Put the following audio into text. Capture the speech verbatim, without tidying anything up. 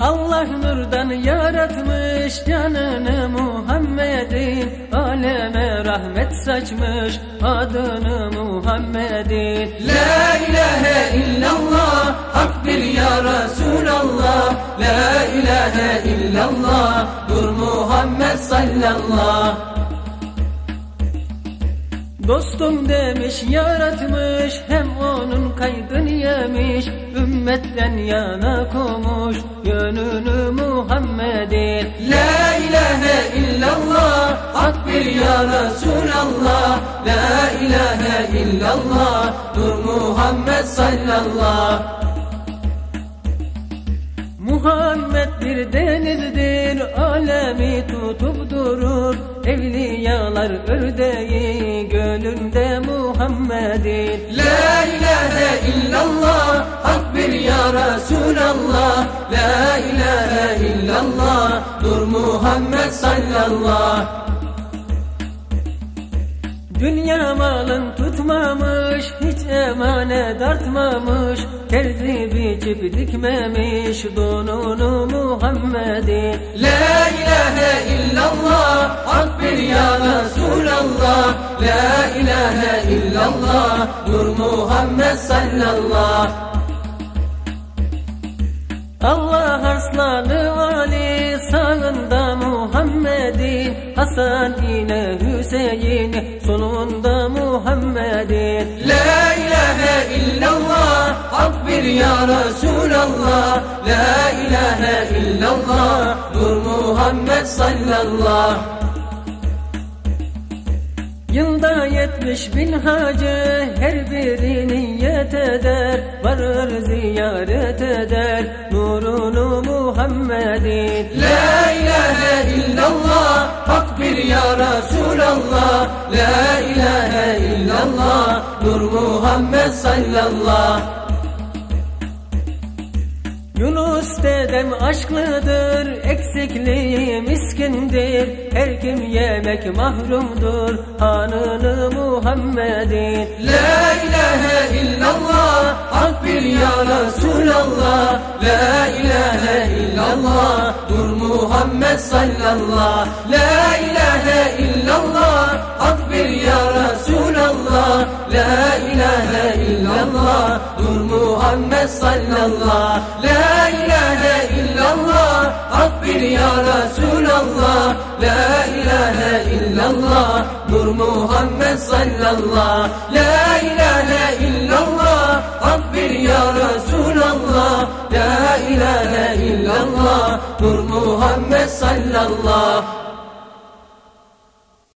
Allah nurdan yaratmış canını Muhammed'in, aleme rahmet saçmış adını Muhammed'in. La ilahe illallah, akbil ya Resulallah. La ilahe illallah, dur Muhammed sallallahu. Dostum demiş yaratmış, hem onun kaydını yemiş, ümmetten yana koymuş yönünü Muhammed'in. La ilahe illallah, akbir ya Resulallah. La ilahe illallah, dur Muhammed sallallahu. Muhammed bir denizdir, alemi tutup durur, evliyalar ördeği gönlünde Muhammed'in. La ilahe illallah, akbir ya Resulallah. La ilahe illallah, dur Muhammed sallallahu. Dünya malın tutmamış, hiç emanet artmamış, terzi biçip dikmemiş donunu Muhammed'in. La ilahe illallah, akbir ya Resulallah. La ilahe illallah, nur Muhammed sallallahu. Allah arslanı Ali, sağında Muhammed'in, Hasan ile Hüseyin, solunda Muhammed'in. La ilahe illallah, akbir ya Resulallah. La ilahe illallah, dur Muhammed sallallahu. Yılda yetmiş bin hacı, her biri niyet eder, varır ziyaret eder nurunu Muhammed'in. La ilahe illallah, akbir ya Resulallah. La ilahe illallah, nur Muhammed sallallahu. Yunus dedem aşklıdır, eksikliği miskindir, her kim yemek mahrumdur hanını Muhammed'in. La ilahe illallah, akbir ya Resulallah. La ilahe illallah, dur Muhammed sallallahu. La ilahe illallah, akbir ya Resulallah. La ilahe illallah, dur Muhammed sallallahu. La ilahe illallah, akbir ya Resulallah. La ilahe illallah, nur Muhammed sallallahu. La ilahe illallah, akbir ya Resulallah. La ilahe illallah, nur Muhammed sallallahu.